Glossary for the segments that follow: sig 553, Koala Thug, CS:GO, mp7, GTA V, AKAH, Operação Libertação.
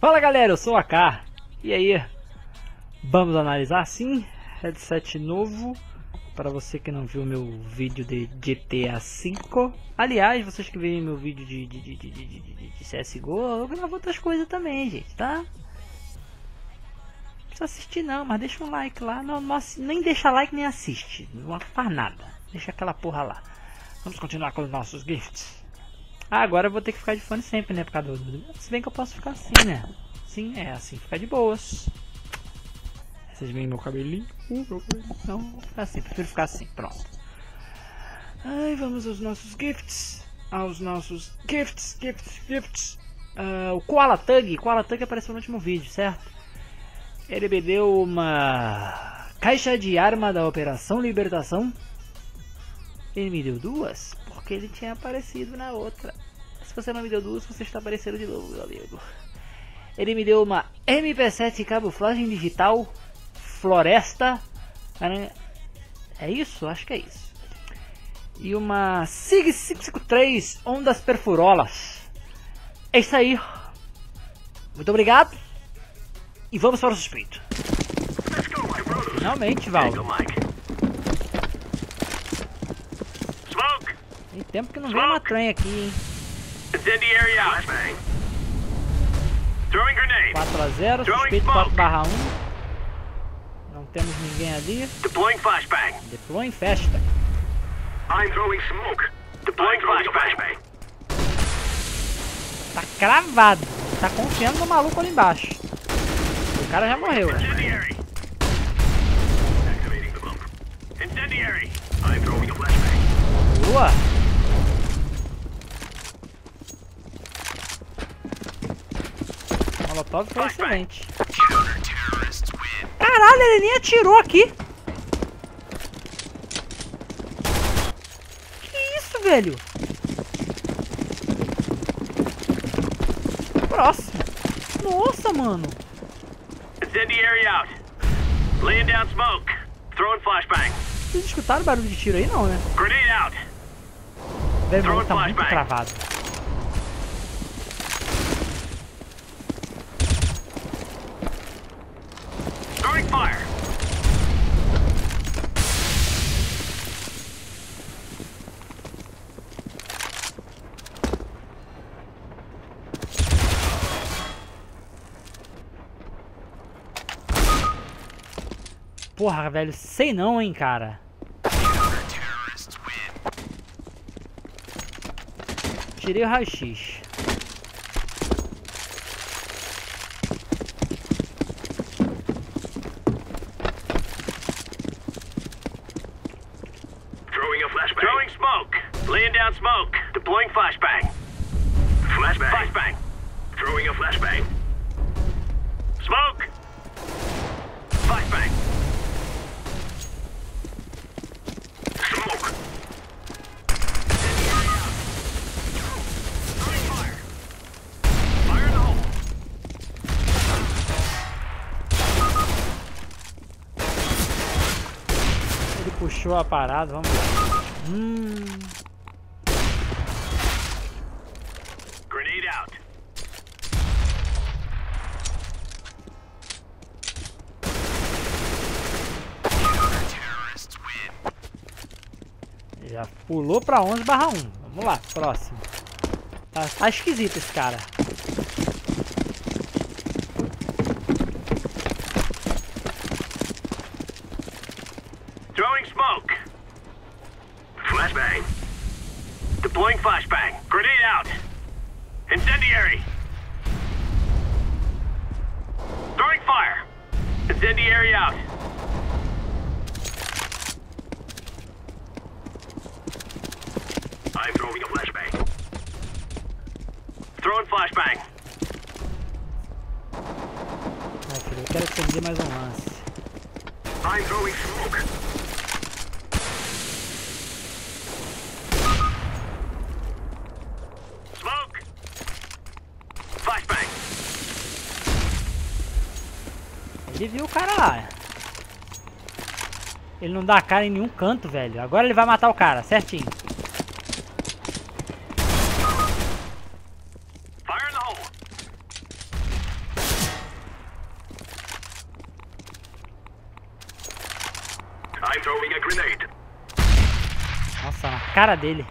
Fala galera, eu sou a AKAH. E aí, vamos analisar sim, headset novo. Para você que não viu meu vídeo de GTA V. Aliás, vocês que viram meu vídeo de CSGO, eu gravo outras coisas também, gente, tá? Não precisa assistir não, mas deixa um like lá. Nem deixa like nem assiste, não faz nada, deixa aquela porra lá. Vamos continuar com os nossos gifts. Ah, agora eu vou ter que ficar de fone sempre, né, por causa do... Se bem que eu posso ficar assim, né? Sim, é assim, ficar de boas. Vocês veem meu cabelinho? Não, vou ficar assim, prefiro ficar assim, pronto. Ai, vamos aos nossos gifts. Aos nossos gifts. O Koala Thug apareceu no último vídeo, certo? Ele me deu uma caixa de arma da Operação Libertação. Ele me deu duas, porque ele tinha aparecido na outra. Se você não me deu duas, você está aparecendo de novo, meu amigo. Ele me deu uma mp7 camuflagem digital floresta. É isso? Acho que é isso. E uma sig 553 ondas perfurolas. É isso aí. Muito obrigado. E vamos para o suspeito. Finalmente, Val. Tem tempo que não vem uma trem aqui, hein? 4-0, suspeito 4/1. Não temos ninguém ali. Deploying flashbang. Tá cravado. Tá confiando no maluco ali embaixo. O cara já morreu. Boa. Molotov foi excelente. Caralho, ele nem atirou aqui. Que isso, velho? Próximo. Nossa, mano. Vocês escutaram o barulho de tiro aí, não, né? Velho, o maluco tá muito travado. Porra, velho, sei não, hein, cara. Tirei o raio-x. Throwing a flashbang. Throwing smoke. Laying down smoke. Deploying flashbang. Flashbang. Flashbang. Throwing a flashbang. Smoke. Flashbang. Puxou a parada, vamos lá. Grenade out. Já pulou pra 11/1. Vamos lá, próximo. Tá esquisito esse cara. Throwing smoke. Flashbang. Deploying flashbang. Grenade out. Incendiary. Throwing fire. Incendiary out. I'm throwing a flashbang. Throwing flashbang. Ai, filho, eu quero acender mais um lance. I'm throwing smoke. Ele viu o cara lá. Ele não dá a cara em nenhum canto, velho. Agora ele vai matar o cara, certinho. Fire in the hole. Nossa, na cara dele.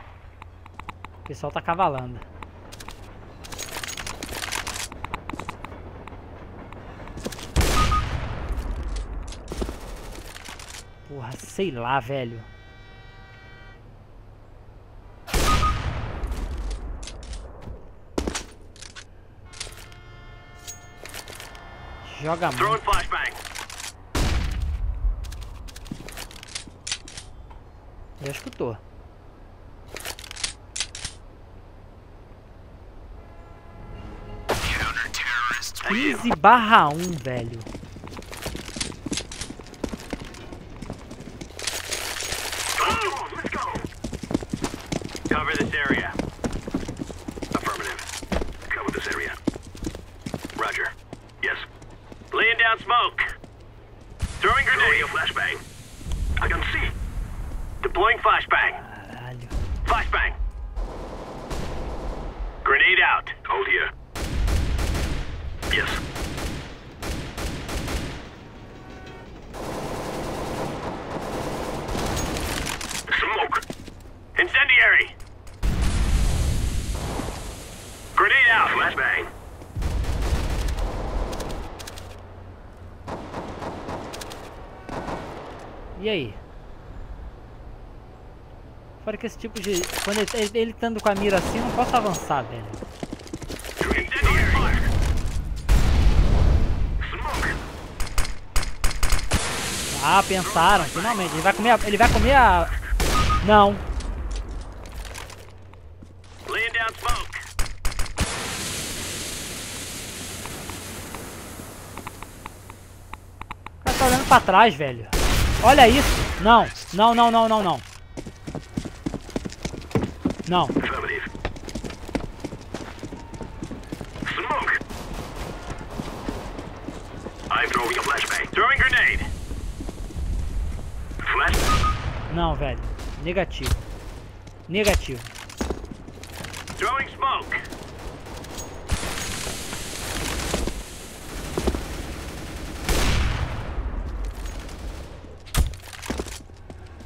O pessoal tá cavalando. Porra, sei lá, velho. Joga muito. Já escutou. Counter-Terrorist 15/1, velho. Let's go. Cover this area. Affirmative. Cover this area. Roger. Yes. Laying down smoke. Throwing grenade. Flashbang. I can see. Deploying flashbang. Caralho. Flashbang. Grenade out. Hold here. Yes. Smoke. Incendiary. Grenade out. Flashbang. E aí? Fora que esse tipo de... Quando ele estando com a mira assim, eu não posso avançar, velho. Ah, pensaram. Finalmente. Ele vai comer a... Não. O cara tá olhando pra trás, velho. Olha isso. Não. Não, não, não, não, não. Não. Smoke. I'm throwing a flashbang. Throwing grenade. Flashbang. Não, velho. Negativo. Negativo. Throwing smoke.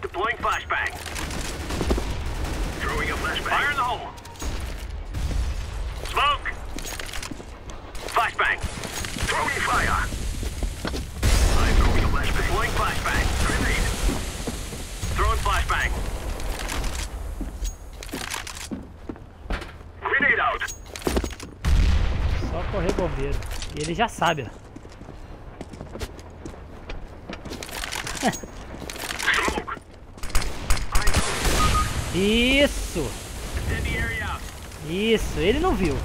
Deploying flashbang. Fire in the hole. Smoke. Flashbang. Throwing fire. I'm throwing a flashbang. Deploying flashbang. Grenade. Throwing flashbang. Grenade out. Só correr bombeiro. E ele já sabe. Smoke. Isso. Isso, ele não viu.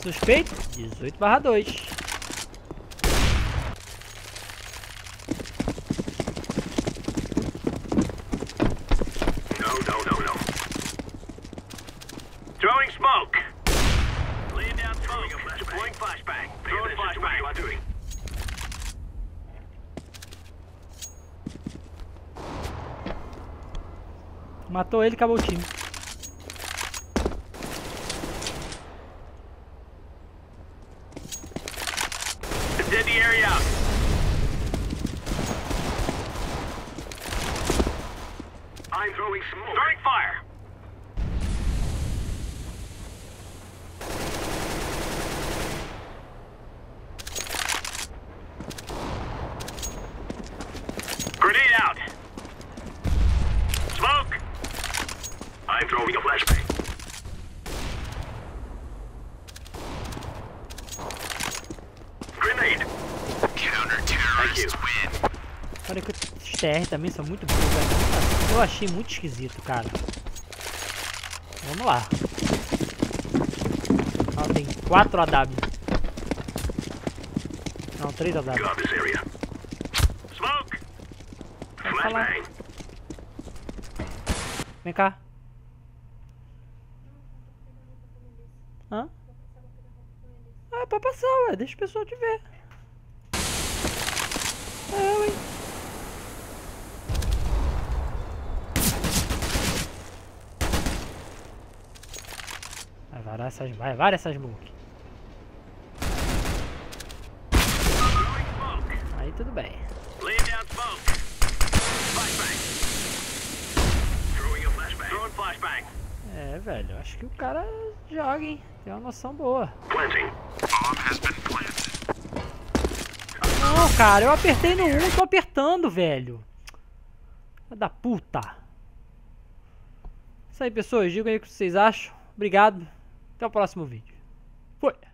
Suspeito? 18/2. Não, não, não, não. Throwing smoke. Laying down smoke. Deploying flashbang. Throwing flashbang. What are you doing? Matou ele, acabou o time. I'm throwing smoke. Throwing fire. Grenade out. Smoke. I'm throwing a flashbang. Grenade. Counter-terrorist win. Olha que os TR também são muito bons, velho. Eu achei muito esquisito, cara. Vamos lá. Ah, tem 4 AW. Não, 3 AW. Smoke. Flashbang. Vem cá. Hã? Ah, é pra passar, ué. Deixa o pessoal te ver. É eu, hein? Vai, vai, Caralho, essas várias smoke. Aí tudo bem. É, velho, acho que o cara joga, hein? Tem uma noção boa. Não, cara, eu apertei no 1, tô apertando, velho. Da puta. Isso aí, pessoas. Digam aí o que vocês acham. Obrigado. Até o próximo vídeo. Foi.